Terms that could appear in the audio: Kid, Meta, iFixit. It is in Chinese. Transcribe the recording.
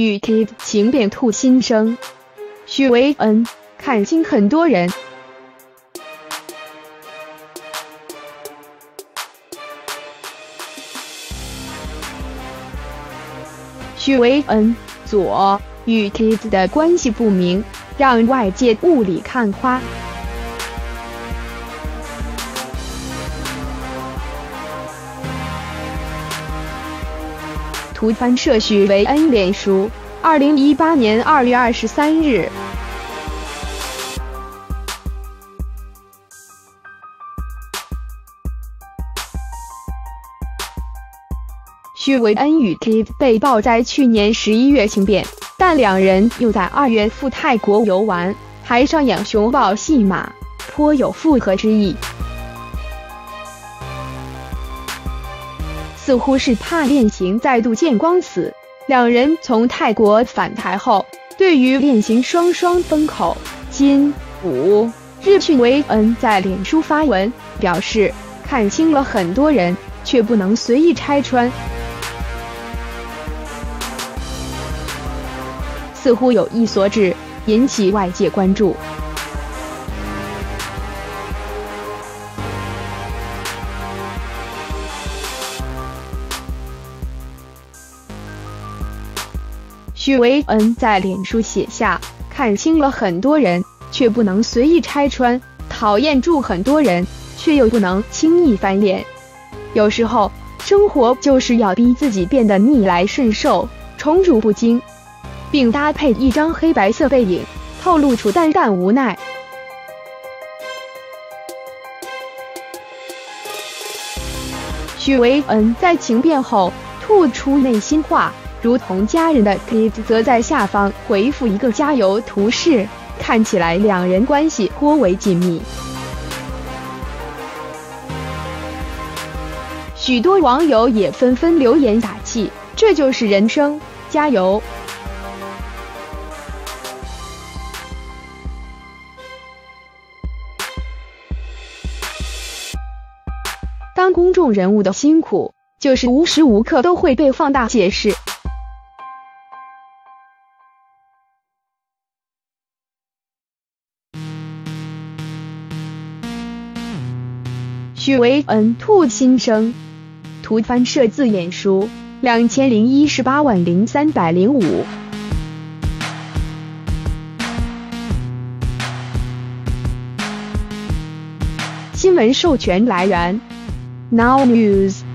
与 Kid 情变吐新生，许维恩看清很多人。许维恩左与 Kid 的关系不明，让外界雾里看花。 图翻摄许维恩脸书，2018年2月23日。许维恩与 Kid 被曝在去年11月情变，但两人又在2月赴泰国游玩，还上演熊抱戏码，颇有复合之意。 似乎是怕恋情再度见光死，两人从泰国返台后，对于恋情双双封口。今午日，许维恩在脸书发文表示，看清了很多人，却不能随意拆穿。似乎有意所指，引起外界关注。 许维恩在脸书写下：“看清了很多人，却不能随意拆穿；讨厌住很多人，却又不能轻易翻脸。有时候，生活就是要逼自己变得逆来顺受、宠辱不惊。”并搭配一张黑白色背影，透露出淡淡无奈。许维恩在情变后吐出内心话。 如同家人的 Kid 则在下方回复一个加油图示，看起来两人关系颇为紧密。许多网友也纷纷留言打气：“这就是人生，加油！”当公众人物的辛苦，就是无时无刻都会被放大解释。 许维恩吐新生，图翻摄自演书20180305。新闻授权来源 ：Now News。